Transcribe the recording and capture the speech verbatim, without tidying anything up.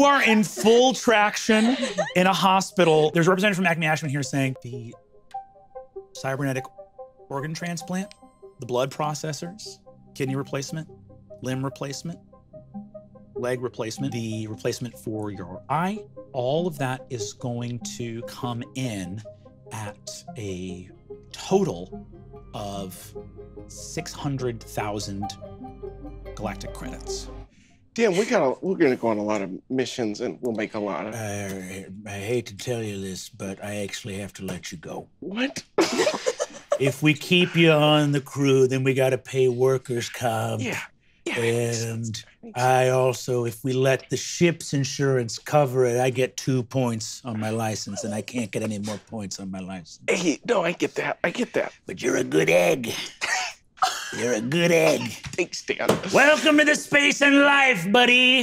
You are in full traction in a hospital. There's a representative from Acme Ashman here saying the cybernetic organ transplant, the blood processors, kidney replacement, limb replacement, leg replacement, the replacement for your eye, all of that is going to come in at a total of six hundred thousand galactic credits. Damn, we got a, we're gonna go on a lot of missions and we'll make a lot of... I, I hate to tell you this, but I actually have to let you go. What? If we keep you on the crew, then we gotta pay workers' comp. Yeah. Yeah, and I also, if we let the ship's insurance cover it, I get two points on my license, and I can't get any more points on my license. Hey, no, I get that. I get that. But you're a good egg. You're a good egg. Thanks, Dan. Welcome to the space and life, buddy.